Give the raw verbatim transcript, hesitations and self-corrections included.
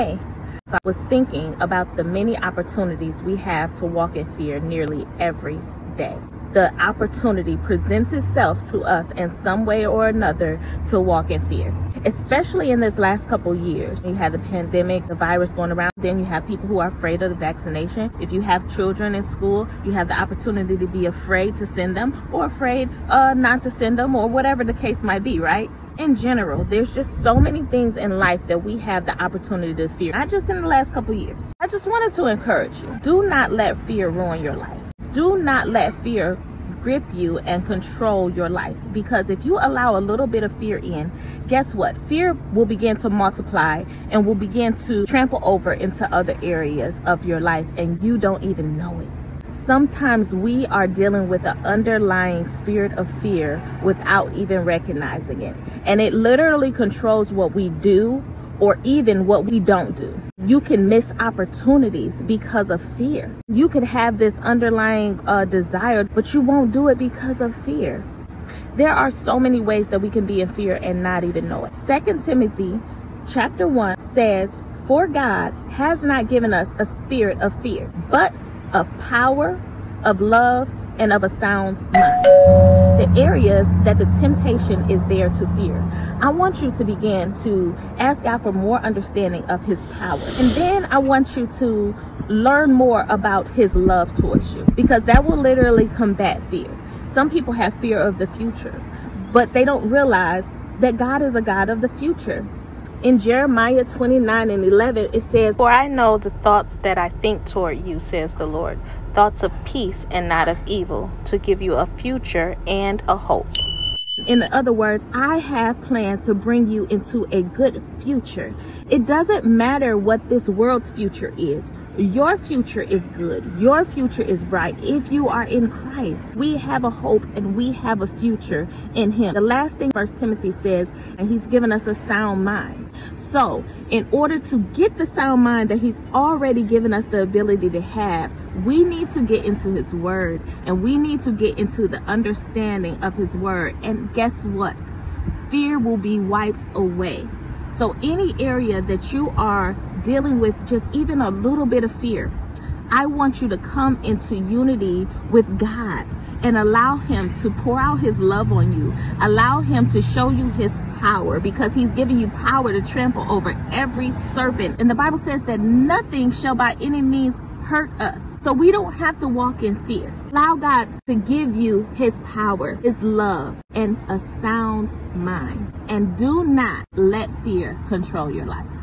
okay. So I was thinking about the many opportunities we have to walk in fear nearly every day. The opportunity presents itself to us in some way or another to walk in fear, especially in this last couple years. You had the pandemic, the virus going around, then you have people who are afraid of the vaccination. If you have children in school, you have the opportunity to be afraid to send them or afraid uh, not to send them or whatever the case might be, right? In general, there's just so many things in life that we have the opportunity to fear, not just in the last couple years. I just wanted to encourage you, do not let fear ruin your life. Do not let fear grip you and control your life, because if you allow a little bit of fear in, guess what? Fear will begin to multiply and will begin to trample over into other areas of your life, and you don't even know it. Sometimes we are dealing with an underlying spirit of fear without even recognizing it, and it literally controls what we do or even what we don't do. You can miss opportunities because of fear. You could have this underlying uh, desire, but you won't do it because of fear. There are so many ways that we can be in fear and not even know it. Second Timothy chapter one says, "For God has not given us a spirit of fear, but of power, of love, and of a sound mind." The areas that the temptation is there to fear, I want you to begin to ask God for more understanding of his power. And then I want you to learn more about his love towards you, because that will literally combat fear. Some people have fear of the future, but they don't realize that God is a God of the future. In Jeremiah twenty-nine and eleven, it says, "For I know the thoughts that I think toward you, says the Lord, thoughts of peace and not of evil, to give you a future and a hope." In other words, I have plans to bring you into a good future. It doesn't matter what this world's future is. Your future is good. Your future is bright if you are in Christ. We have a hope and we have a future in him. The last thing First Timothy says, and he's given us a sound mind. So in order to get the sound mind that he's already given us the ability to have, we need to get into his word, and we need to get into the understanding of his word. And guess what? Fear will be wiped away. So any area that you are dealing with just even a little bit of fear, I want you to come into unity with God and allow him to pour out his love on you. Allow him to show you his power, because he's giving you power to trample over every serpent. And the Bible says that nothing shall by any means hurt us. So we don't have to walk in fear. Allow God to give you his power, his love, and a sound mind. And do not let fear control your life.